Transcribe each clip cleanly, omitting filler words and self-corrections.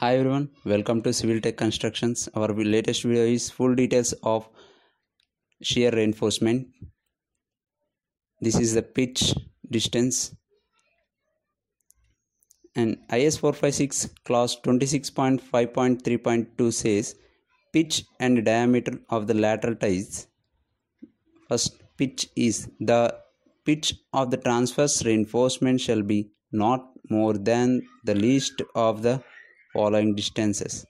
Hi everyone, welcome to Civil Tech Constructions. Our latest video is full details of shear reinforcement. This is the pitch distance. And IS 456 clause 26.5.3.2 says pitch and diameter of the lateral ties. First, pitch is the pitch of the transverse reinforcement shall be not more than the least of the following distances.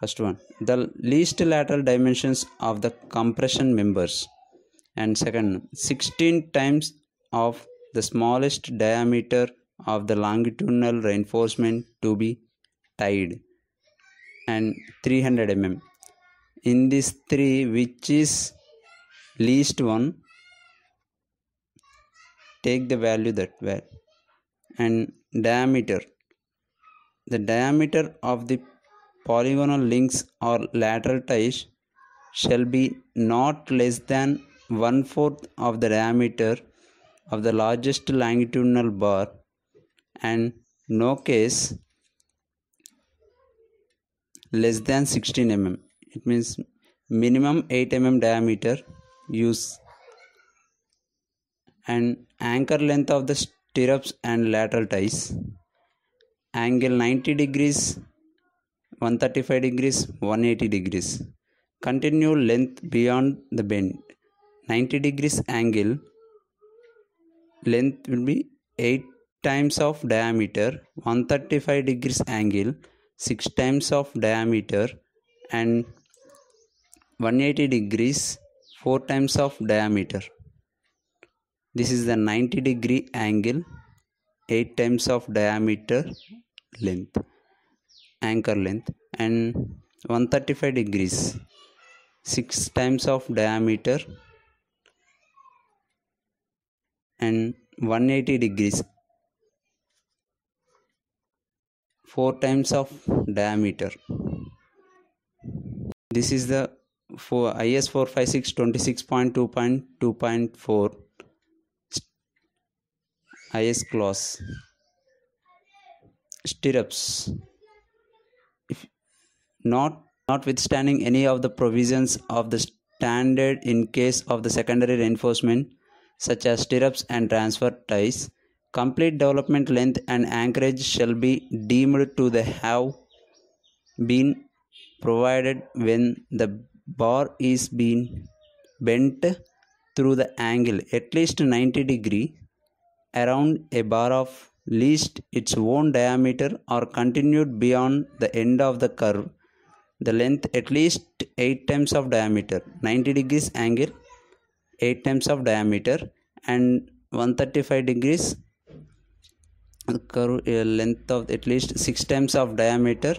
First one, the least lateral dimensions of the compression members, and second, 16 times of the smallest diameter of the longitudinal reinforcement to be tied, and 300 mm. In these three, which is least one, take the value that way. And diameter, the diameter of the polygonal links or lateral ties shall be not less than 1/4 of the diameter of the largest longitudinal bar, and no case less than 16 mm. It means minimum 8 mm diameter use, and anchor length of the stirrups and lateral ties. Angle 90 degrees, 135 degrees, 180 degrees. Continue length beyond the bend. 90 degrees angle length will be 8 times of diameter, 135 degrees angle 6 times of diameter, and 180 degrees 4 times of diameter. This is the 90 degree angle, 8 times of diameter length, anchor length, and 135 degrees 6 times of diameter and 180 degrees 4 times of diameter. This is the IS 456 26.2.2.4 IS clause. Stirrups, if notwithstanding any of the provisions of the standard in case of the secondary reinforcement such as stirrups and transfer ties, complete development length and anchorage shall be deemed to have been provided when the bar is being bent through the angle at least 90 degrees around a bar of least its own diameter or continued beyond the end of the curve, the length at least 8 times of diameter, 90 degrees angle 8 times of diameter, and 135 degrees curve length of at least 6 times of diameter,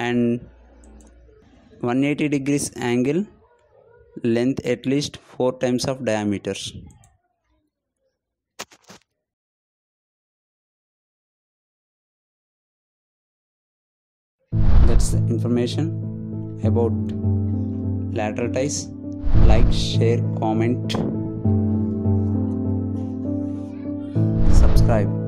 and 180 degrees angle length at least 4 times of diameters. That's the information about lateral ties. Like, share, comment, subscribe.